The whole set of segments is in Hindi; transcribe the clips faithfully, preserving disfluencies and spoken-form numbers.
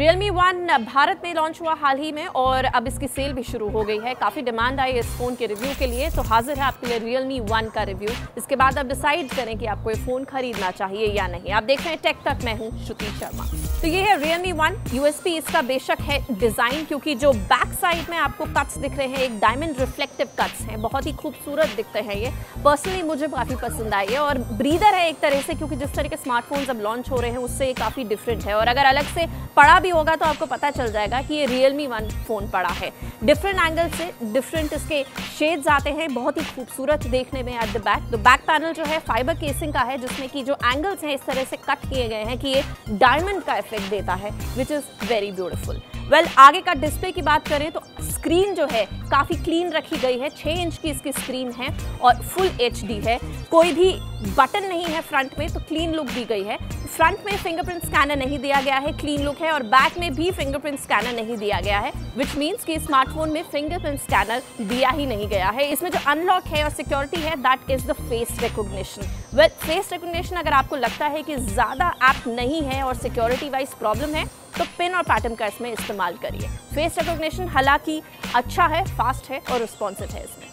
Realme वन भारत में लॉन्च हुआ हाल ही में और अब इसकी सेल भी शुरू हो गई है। काफ़ी डिमांड आई इस फ़ोन के रिव्यू के लिए, तो हाजिर है आपके लिए Realme वन का रिव्यू। इसके बाद आप डिसाइड करें कि आपको ये फ़ोन खरीदना चाहिए या नहीं। आप देख रहे हैं टेक तक, मैं हूँ श्रुति शर्मा। तो ये है Realme वन। यूएसपी इसका बेशक है डिज़ाइन, क्योंकि जो बैक साइड में आपको कट्स दिख रहे हैं, एक डायमंड रिफ्लेक्टिव कट्स हैं, बहुत ही खूबसूरत दिखते हैं। ये पर्सनली मुझे काफ़ी पसंद आई है और ब्रीदर है एक तरह से, क्योंकि जिस तरह के स्मार्टफोन्स अब लॉन्च हो रहे हैं उससे ये काफ़ी डिफरेंट है। और अगर अलग से पड़ा भी होगा तो आपको पता चल जाएगा कि ये Realme वन फ़ोन पड़ा है। डिफरेंट एंगल से डिफरेंट इसके शेड्स आते हैं, बहुत ही खूबसूरत देखने में। एट द बैक, तो बैक पैनल जो है फाइबर केसिंग का है, जिसमें कि जो एंगल्स हैं इस तरह से कट किए गए हैं कि ये डायमंड का इफेक्ट देता है, which is very beautiful. Well well, आगे का डिस्प्ले की बात करें तो स्क्रीन जो है काफ़ी क्लीन रखी गई है। छः इंच की इसकी स्क्रीन है और फुल एचडी है, कोई भी बटन नहीं है फ्रंट में, तो क्लीन लुक दी गई है। फ्रंट में फिंगरप्रिंट स्कैनर नहीं दिया गया है, क्लीन लुक है। और बैक में भी फिंगरप्रिंट स्कैनर नहीं दिया गया है, विच मीन्स कि स्मार्टफोन में फिंगरप्रिंट स्कैनर दिया ही नहीं गया है। इसमें जो अनलॉक है और सिक्योरिटी है, that is the face recognition. Well face recognition अगर आपको लगता है कि ज़्यादा ऐप नहीं है और सिक्योरिटी वाइज प्रॉब्लम है, तो पिन और पैटर्न का इसमें इस्तेमाल करिए। फेस रिकॉग्निशन हालांकि अच्छा है, फास्ट है और रिस्पॉन्सिव है। इसमें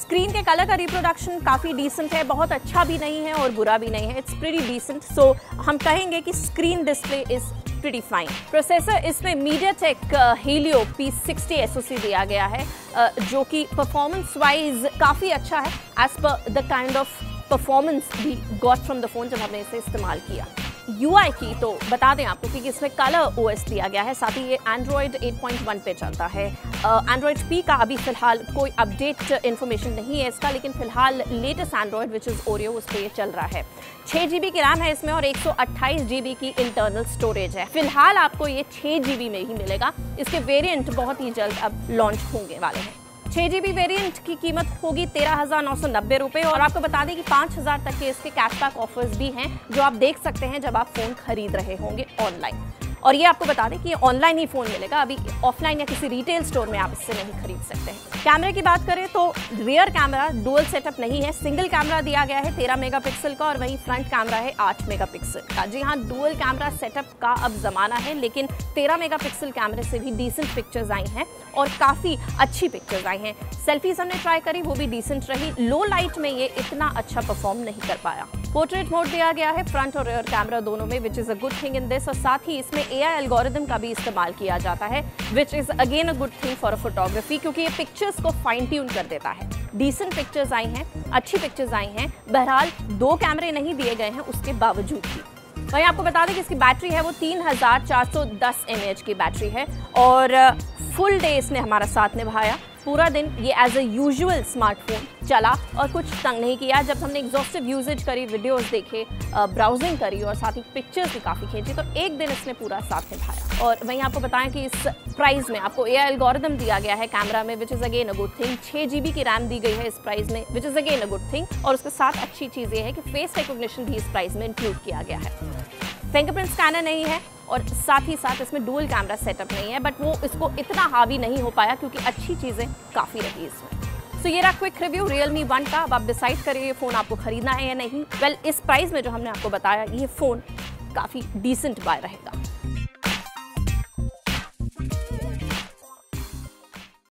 स्क्रीन के कलर का रिप्रोडक्शन काफ़ी डिसेंट है, बहुत अच्छा भी नहीं है और बुरा भी नहीं है। इट्स प्रीटी डिसेंट, सो हम कहेंगे कि screen display is pretty fine. Processor इसमें MediaTek Helio P sixty SoC दिया गया है, जो कि परफॉर्मेंस वाइज काफ़ी अच्छा है, as per the kind of performance भी गॉट फ्रॉम द फोन जब हमने इसे इस्तेमाल किया। यूआई की तो बता दें आपको कि इसमें कलर ओएस दिया गया है, साथ ही ये एंड्रॉयड एट पॉइंट वन पे चलता है। एंड्रॉयड पी का अभी फ़िलहाल कोई अपडेट इन्फॉर्मेशन नहीं है इसका, लेकिन फ़िलहाल latest Android which is Oreo उस पर ये चल रहा है। छः जी बी की रैम है इसमें और एक सौ अट्ठाईस जी बी की इंटरनल स्टोरेज है। फिलहाल आपको ये छः जी बी में ही मिलेगा। इसके वेरिएंट बहुत ही जल्द अब लॉन्च होने वाले हैं। छः जी बी वेरियंट की कीमत होगी तेरह हज़ार नौ सौ नब्बे रुपये। और आपको बता दें कि पाँच हज़ार तक के इसके कैशबैक ऑफर्स भी हैं, जो आप देख सकते हैं जब आप फ़ोन खरीद रहे होंगे ऑनलाइन। और ये आपको बता दें कि ऑनलाइन ही फ़ोन मिलेगा, अभी ऑफलाइन या किसी रिटेल स्टोर में आप इससे नहीं खरीद सकते हैं। कैमरे की बात करें तो रियर कैमरा डुअल सेटअप नहीं है, सिंगल कैमरा दिया गया है तेरह मेगापिक्सल का, और वहीं फ्रंट कैमरा है आठ मेगापिक्सल का। जी हाँ, डुअल कैमरा सेटअप का अब ज़माना है, लेकिन तेरह मेगापिक्सल कैमरे से भी डिसेंट पिक्चर्स आई हैं और काफ़ी अच्छी पिक्चर्स आई हैं। सेल्फीज हमने ट्राई करी, वो भी डिसेंट रही। लो लाइट में ये इतना अच्छा परफॉर्म नहीं कर पाया। पोर्ट्रेट मोड दिया गया है फ्रंट और रियर कैमरा दोनों में, which is a good thing in this. और साथ ही इसमें एआई एल्गोरिदम का भी इस्तेमाल किया जाता है, which is again a good thing for a photography, क्योंकि ये पिक्चर्स को फाइन ट्यून कर देता है। डिसेंट पिक्चर्स आई हैं, अच्छी पिक्चर्स आई हैं। बहरहाल दो कैमरे नहीं दिए गए हैं उसके बावजूद भी। वहीं आपको बता दें कि इसकी बैटरी है वो तीन हज़ार चार सौ दस एमएएच की बैटरी है और फुल डे इसने हमारा साथ निभाया। पूरा दिन ये एज ए यूजुअल स्मार्टफोन चला और कुछ तंग नहीं किया। जब हमने एग्जॉस्टिव यूजेज करी, वीडियोस देखे, ब्राउजिंग करी और साथ ही पिक्चर्स भी काफ़ी खींची, तो एक दिन इसने पूरा साथ निभाया। और वहीं आपको बताएं कि इस प्राइस में आपको एआई एल्गोरिदम दिया गया है कैमरा में, which is again a good thing. छः जी बी की रैम दी गई है इस प्राइस में, which is again a good thing. और उसके साथ अच्छी चीज़ ये है कि फेस रिकॉग्निशन भी इस प्राइस में इंक्लूड किया गया है। फिंगरप्रिंट स्कैनर नहीं है और साथ ही साथ इसमें डुअल कैमरा सेटअप नहीं है, बट वो इसको इतना हावी नहीं हो पाया क्योंकि अच्छी चीज़ें काफ़ी रही इसमें। सो so, ये रहा क्विक रिव्यू Realme वन का। अब आप डिसाइड करिए फ़ोन आपको खरीदना है या नहीं। वेल well, इस प्राइस में जो हमने आपको बताया, ये फ़ोन काफ़ी डिसेंट बाय रहेगा।